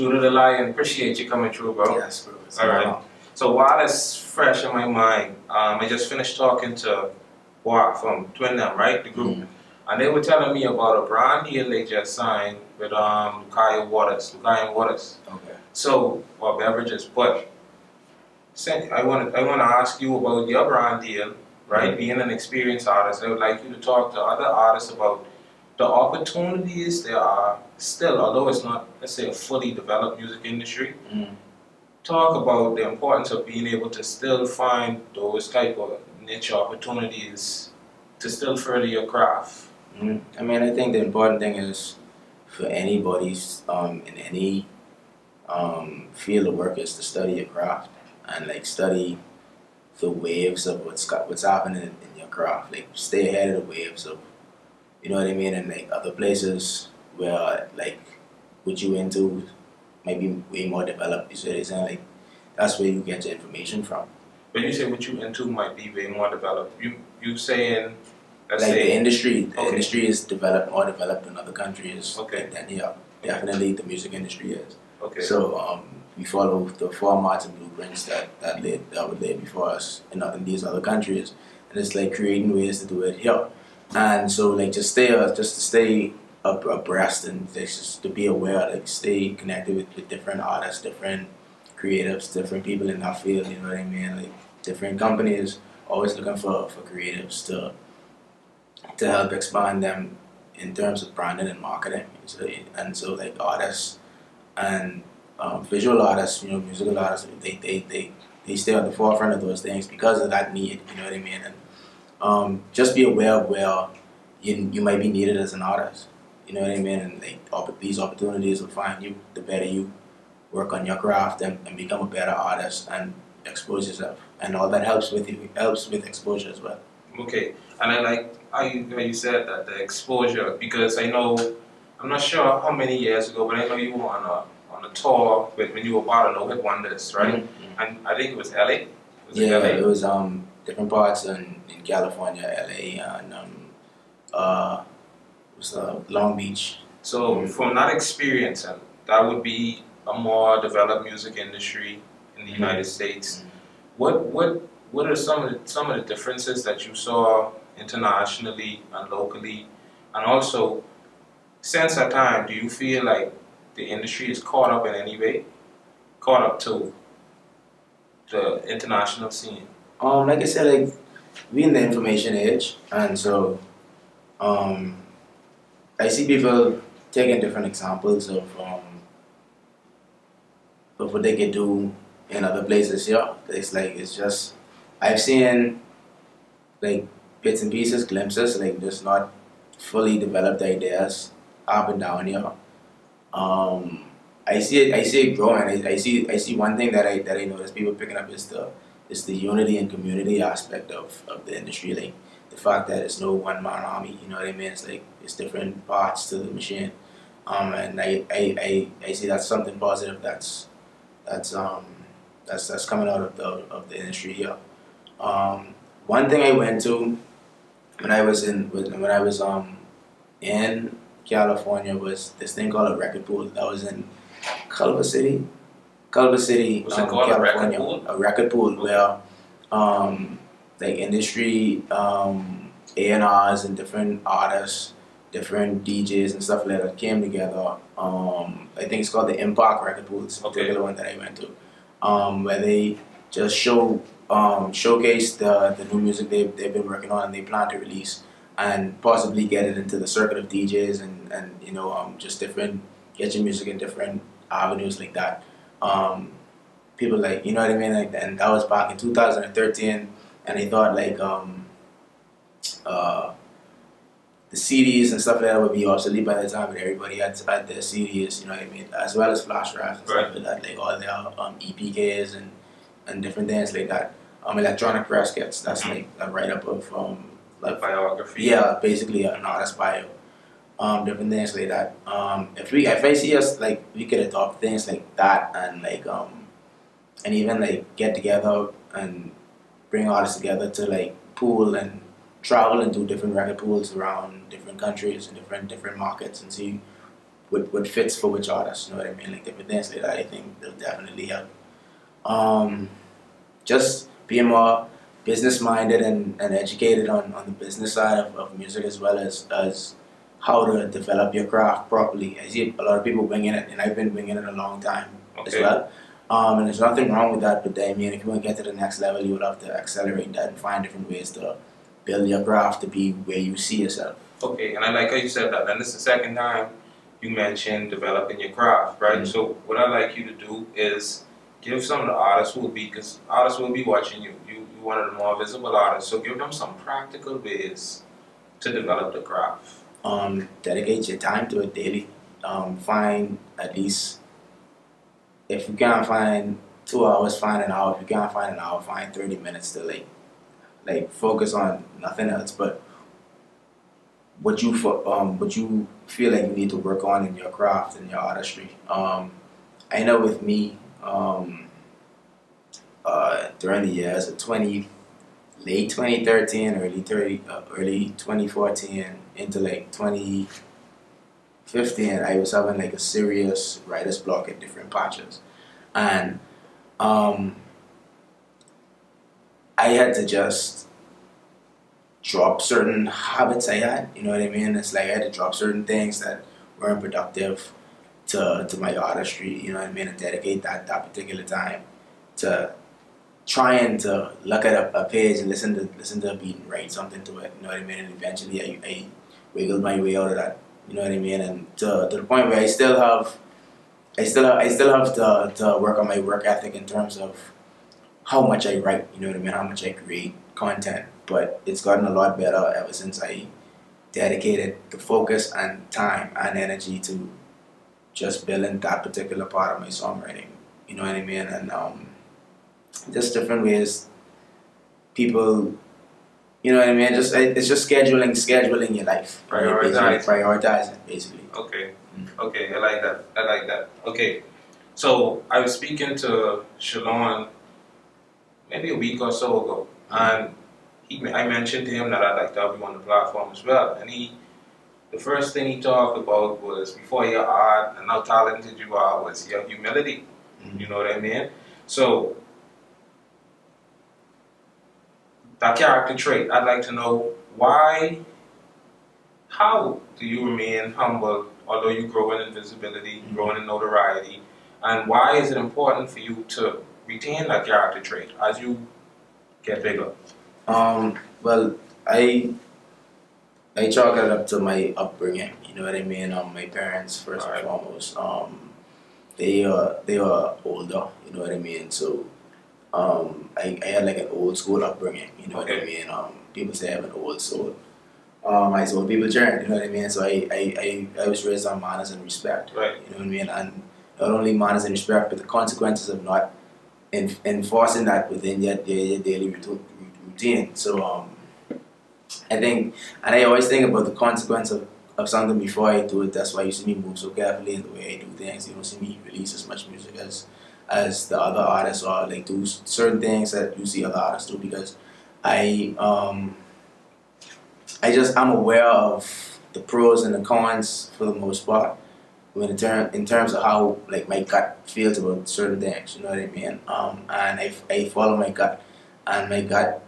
Judah Delia, and appreciate you coming through, bro. Yes, bro. All right. So while it's fresh in my mind, I just finished talking to Boa from Twinem, right? The group. And they were telling me about a brand deal they just signed with Lukaya Waters. Okay. So, or beverages, but I want to ask you about your brand deal, right? Being an experienced artist, I would like you to talk to other artists about the opportunities there are still, although it's not, let's say, a fully developed music industry. Talk about the importance of being able to still find those type of niche opportunities to still further your craft. I mean, I think the important thing is for anybody in any field of work is to study your craft and like study the waves of what's happening in your craft. Like stay ahead of the waves of, you know what I mean, and like other places where like what you into might be way more developed. You see what I'm saying? Like that's where you get your information from. When you say what you into might be way more developed, you saying like say, the industry. The industry is developed, more developed in other countries than here. Definitely the music industry is. So we follow the formats and blueprints that were laid before us in these other countries, and it's like creating ways to do it here. And so like just to stay abreast and just to be aware, like stay connected with different artists, different creatives, different people in our field, you know what I mean? Like different companies always looking for creatives to help expand them in terms of branding and marketing. And so like artists and visual artists, you know, musical artists, they stay on the forefront of those things because of that need, you know what I mean? And just be aware of where you might be needed as an artist, you know what I mean? And like these opportunities will find you the better you work on your craft and become a better artist and expose yourself, and all that helps with exposure as well. Okay, and I like how you said that, the exposure, because I know, I'm not sure how many years ago, but I know you were on a tour when you were part of No Hit Wonders, right? And I think it was LA. It was different parts in California, LA, and it was Long Beach. So from that experience, that would be a more developed music industry in the United States. What are some of the differences that you saw internationally and locally? And also, since that time, do you feel like the industry is caught up in any way? Caught up to the international scene? Like I said, like we in the information age, and so I see people taking different examples of what they can do in other places. Yeah, it's like it's just I've seen like bits and pieces, glimpses, like just not fully developed ideas up and down here. I see it growing. I see one thing that I notice people picking up is the unity and community aspect of the industry. Like the fact that it's no one-man army. You know what I mean? It's like it's different parts to the machine. And I see that's something positive that's coming out of the industry here. One thing I went to when I was in California was this thing called a record pool that was in Culver City. Culver City, California. A record pool where like industry A&Rs and different artists, different DJs and stuff like that came together. I think it's called the Impact record pool. It's the particular one that I went to, where they just showcase the new music they've been working on and they plan to release, and possibly get it into the circuit of DJs and you know, just different, get your music in different avenues like that. People like, you know what I mean? Like, and that was back in 2013, and they thought like the CDs and stuff like that would be obsolete by the time, but everybody had their CDs, you know what I mean? As well as flash drives and stuff like that, like all their EPKs and different things like that. Electronic press kits, that's like a write-up of like biography. Yeah, basically an artist bio. Different things like that. If I see us, like, we could adopt things like that and like and even like get together and bring artists together to like pool and travel and do different record pools around different countries and different markets and see what fits for which artist, you know what I mean? Like different things like that, I think it'll definitely help. Just being more business minded and educated on the business side of music, as well as how to develop your craft properly. I see a lot of people winging it, and I've been winging it a long time as well. And there's nothing wrong with that, but I mean, if you want to get to the next level, you would have to accelerate that and find different ways to build your craft to be where you see yourself. Okay, and I like how you said that. And this is the second time you mentioned developing your craft, right? Mm-hmm. So what I'd like you to do is give some of the artists who will be, because artists will be watching you. You're one of the more visible artists, so give them some practical ways to develop the craft. Dedicate your time to it daily. Find at least, if you can't find 2 hours, find an hour. If you can't find an hour, find 30 minutes to like focus on nothing else but what you feel like you need to work on in your craft and your artistry. I know with me, during the years of late 2013, early 2014, into like 2015, I was having like a serious writer's block at different projects, and I had to just drop certain habits I had, you know what I mean? It's like I had to drop certain things that weren't productive to my artistry, you know what I mean, and dedicate that particular time to trying to look at a page and listen to a beat and write something to it, you know what I mean? And eventually I wiggled my way out of that, you know what I mean? And to the point where I still have to work on my work ethic in terms of how much I write, you know what I mean, how much I create content. But it's gotten a lot better ever since I dedicated the focus and time and energy to just building that particular part of my songwriting, you know what I mean? And just different ways people, you know what I mean, it's just scheduling your life, prioritizing basically. Okay. Mm-hmm. Okay, I like that. Okay, so I was speaking to Shalon maybe a week or so ago, and I mentioned to him that I'd like to have you on the platform as well, and the first thing he talked about was, before your art and how talented you are, was your humility. Mm-hmm. You know what I mean? So that character trait, I'd like to know how do you remain humble, although you grow in visibility, mm-hmm. growing in notoriety, and why is it important for you to retain that character trait as you get bigger? Well, I chalk it up to my upbringing, you know what I mean? My parents, first and foremost, they were older, you know what I mean? So I had like an old school upbringing, you know what I mean? People say I have an old soul. I saw people churn, you know what I mean? So I was raised on manners and respect, you know what I mean? And not only manners and respect, but the consequences of not enforcing that within your daily routine. So I think, and I always think about the consequence of something before I do it. That's why you see me move so carefully in the way I do things. You don't see me release as much music as the other artists, or like do certain things that you see other artists do, because I'm aware of the pros and the cons for the most part in terms of how like my gut feels about certain things, you know what I mean? And I follow my gut, and my gut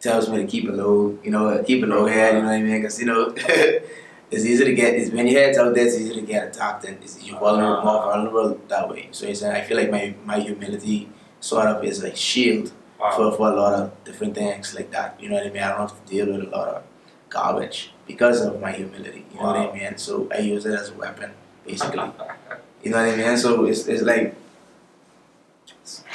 tells me to keep a low, you know, keep a low head, you know what I mean? Because, you know, it's easy to get, when your head's out there, it's easy to get attacked, and you're more vulnerable that way. So it's, I feel like my humility sort of is like shield for a lot of different things like that, you know what I mean? I don't have to deal with a lot of garbage because of my humility, you know what I mean? So I use it as a weapon, basically. You know what I mean? So it's like,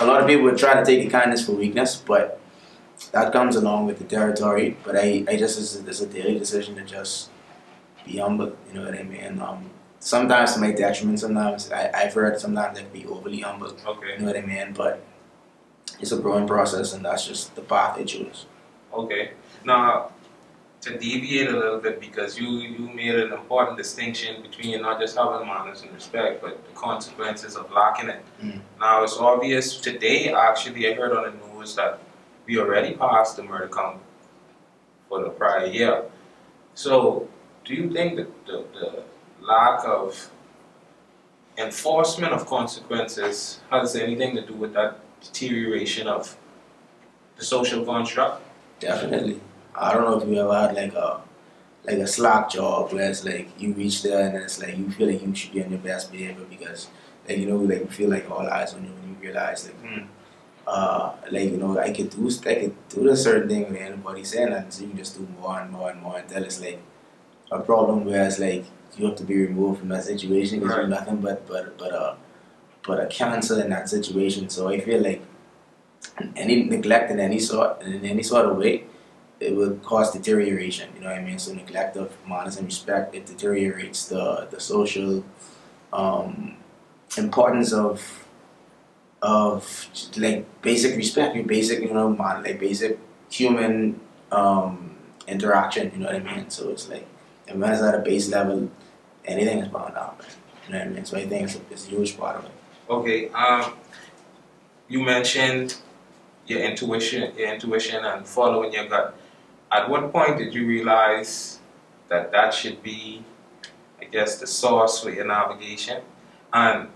a lot of people would try to take the kindness for weakness, but that comes along with the territory. But I just, it's a daily decision to just be humble, you know what I mean? Sometimes to my detriment, sometimes I've heard sometimes I can be overly humble, you know what I mean? But it's a growing process, and that's just the path I choose. Okay. Now, to deviate a little bit, because you made an important distinction between not just having manners and respect, but the consequences of lacking it. Mm. Now, it's obvious today, actually, I heard on the news that we already passed the murder count for the prior year. So do you think that the lack of enforcement of consequences has anything to do with that deterioration of the social construct? Definitely. I don't know if you ever had like a slack job where it's like you reach there and it's like you feel like you should be on your best behavior because like you know like you feel like all eyes on you when you realize like I could do a certain thing with anybody's saying and so you just do more and more and more until it's like a problem where it's like you have to be removed from that situation because you're nothing but a cancer in that situation. So I feel like any neglect in any sort of way, it will cause deterioration. You know what I mean? So neglect of manners and respect, it deteriorates the social importance of like basic respect, basic human interaction. You know what I mean? So it's like, and when it's at a base level, anything is bound out. You know what I mean? So I think it's a huge part of it. Okay. You mentioned your intuition and following your gut. At what point did you realize that that should be, I guess, the source for your navigation? And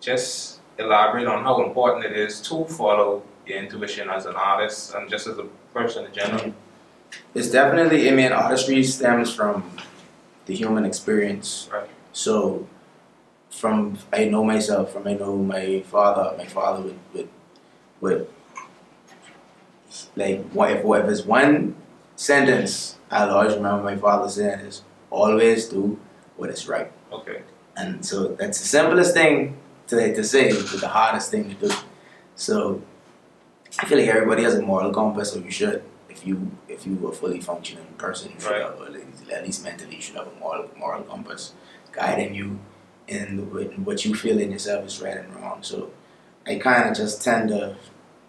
just elaborate on how important it is to follow your intuition as an artist and just as a person in general. It's definitely, I mean, artistry stems from the human experience. Right. So, I know myself, I know my father would like, if it's one sentence, I'll always remember my father saying is, always do what is right. Okay. And so that's the simplest thing to say, but the hardest thing to do. So, I feel like everybody has a moral compass, so you should. If you were a fully functioning person, you should have, or at least mentally, you should have a moral compass guiding you in what you feel in yourself is right and wrong. So I kind of just tend to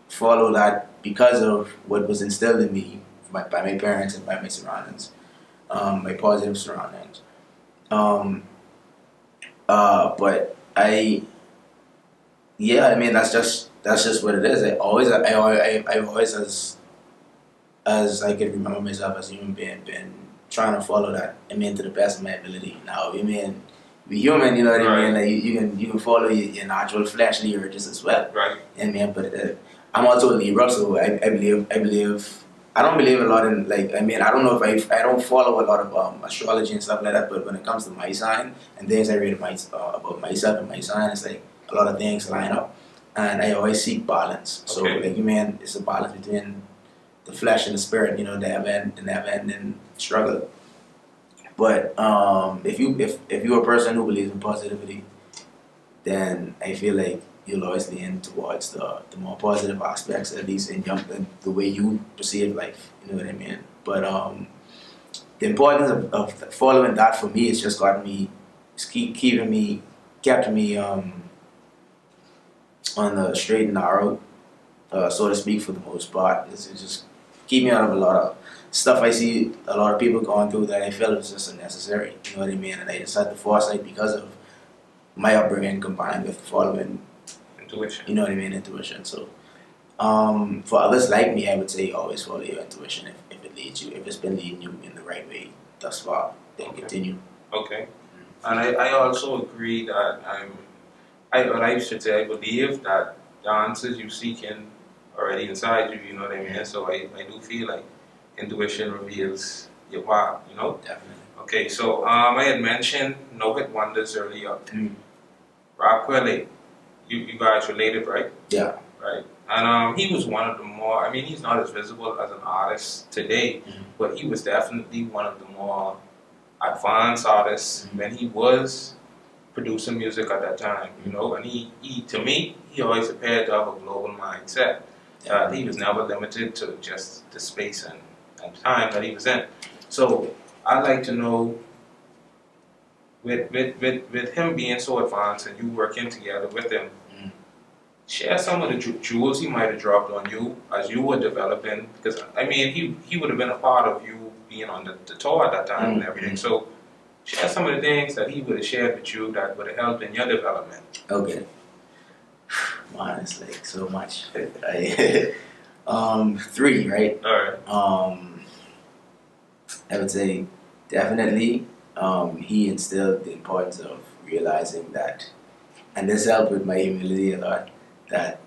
follow that because of what was instilled in me by my parents and by my surroundings, my positive surroundings. That's just what it is. As I can remember myself as a human being, been trying to follow that, I mean, to the best of my ability. Now, I mean, we human, you know what I mean? Like, you can follow your natural fleshly urges as well. Right. I mean, but I'm also a Libra, so I don't believe a lot in, like, I mean, I don't know if I don't follow a lot of astrology and stuff like that, but when it comes to my sign and things I read about myself and my sign, it's like a lot of things line up. And I always seek balance. So, like, I mean, it's a balance between the flesh and the spirit, you know, the never-ending struggle. But if you're a person who believes in positivity, then I feel like you'll always lean towards the more positive aspects, at least in the way you perceive life. You know what I mean? But the importance of following that for me, it's kept me on the straight and narrow, so to speak, for the most part. It's just keep me out of a lot of stuff I see a lot of people going through that I feel is just unnecessary, you know what I mean? And I just had the foresight because of my upbringing combined with following intuition, you know what I mean, intuition. So for others like me, I would say always follow your intuition if it leads you, if it's been leading you in the right way thus far, then continue. Okay. And I also agree that I believe that the answers you seek in already inside you, you know what I mean? So I do feel like intuition reveals your path, you know? Definitely. Okay, so I had mentioned No Hit Wonders earlier. Rockwilly, you guys related, right? Yeah. Right. And he was one of the more, I mean, he's not as visible as an artist today, but he was definitely one of the more advanced artists when he was producing music at that time, you know? And he to me, he always appeared to have a global mindset. He was never limited to just the space and time that he was in. So I'd like to know, with him being so advanced and you working together with him, share some of the jewels he might have dropped on you as you were developing, because I mean, he would have been a part of you being on the tour at that time and everything. So share some of the things that he would have shared with you that would have helped in your development. Okay. Man, it's like so much. Three, right? Alright. I would say definitely he instilled the importance of realizing that And this helped with my humility a lot, that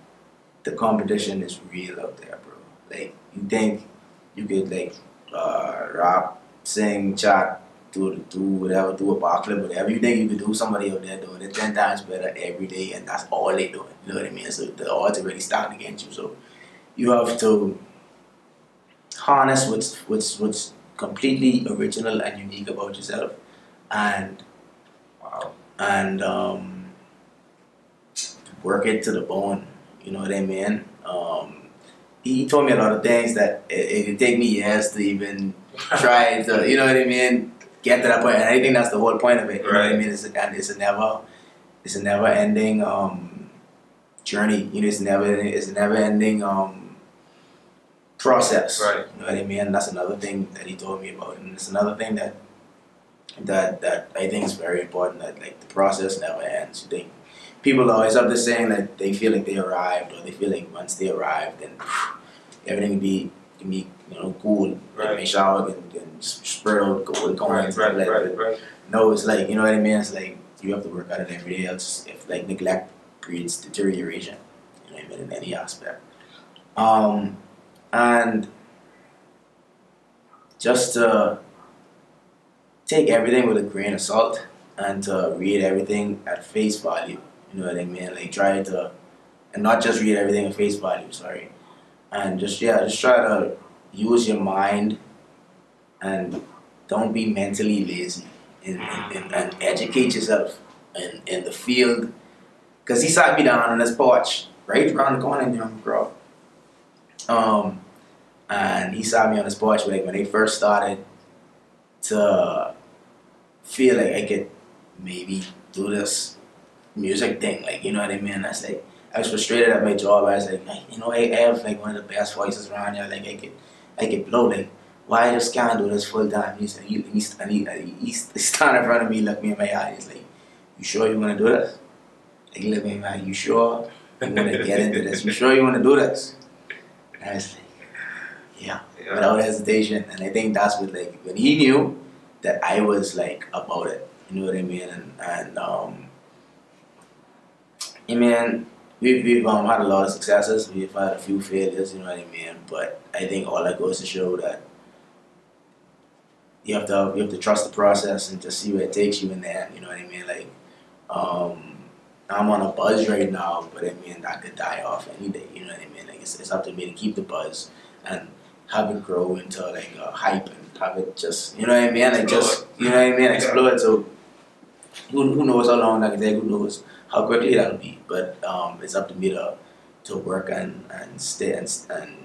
the competition is real out there, bro. Like, you think you could, like, rap, sing, chat, do whatever, do a bar clip, whatever you think you could do, somebody out there doing it 10 times better every day, and that's all they doing. You know what I mean? So the odds are really starting against you. So you have to harness what's completely original and unique about yourself, and wow, and work it to the bone. You know what I mean? He told me a lot of things that it could take me years to even try to, you know what I mean, get to that point. And I think that's the whole point of it. You know what I mean? It's a never ending journey. You know, it's a never ending process. Right. You know what I mean? And that's another thing that he told me about. And it's another thing that I think is very important, that like the process never ends. You think people are always up there saying that they feel like they arrived, or they feel like once they arrived, then everything will be, you know, cool. Right. Make shower and spread out gold coins. Right. No, it's like, you know what I mean? It's like you have to work at it every day. Else, if like neglect breeds deterioration, you know what I mean, in any aspect. And just to take everything with a grain of salt, and to read everything at face value, you know what I mean? Like try to, and not just read everything at face value, sorry. And just, yeah, just try to use your mind, and don't be mentally lazy, and educate yourself in the field. Because he sat me down on his porch, right around the corner in Young Crow. And he sat me on his porch like when they first started to feel like I could maybe do this music thing, like, you know what I mean? I said, like, I was frustrated at my job. I was like, you know, I have like one of the best voices around here. Like I could blow. Like, why I just can't do this full time? He said, he stand in front of me, look me in my eye. He's like, you sure you want to do this? Like, look me in my eye. You sure you want to get into this? You sure you want to do this? And I was like, yeah, without hesitation. And I think that's what, like, when he knew that I was like about it. You know what I mean? And I mean, we've had a lot of successes. We've had a few failures. You know what I mean? But I think all that goes to show that you have to trust the process and just see where it takes you in the end. You know what I mean? Like, I'm on a buzz right now, but I mean that could die off any day. You know what I mean? Like it's up to me to keep the buzz and have it grow into like a hype and have it just, you know what I mean? Like just, you know what I mean? Explore it. So who knows how long that can take? Who knows how quickly that'll be? But it's up to me to work and stay and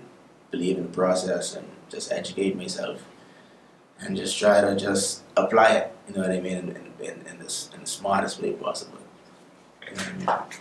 believe in the process and just educate myself and just try to just apply it. You know what I mean? In the smartest way possible. You know what I mean?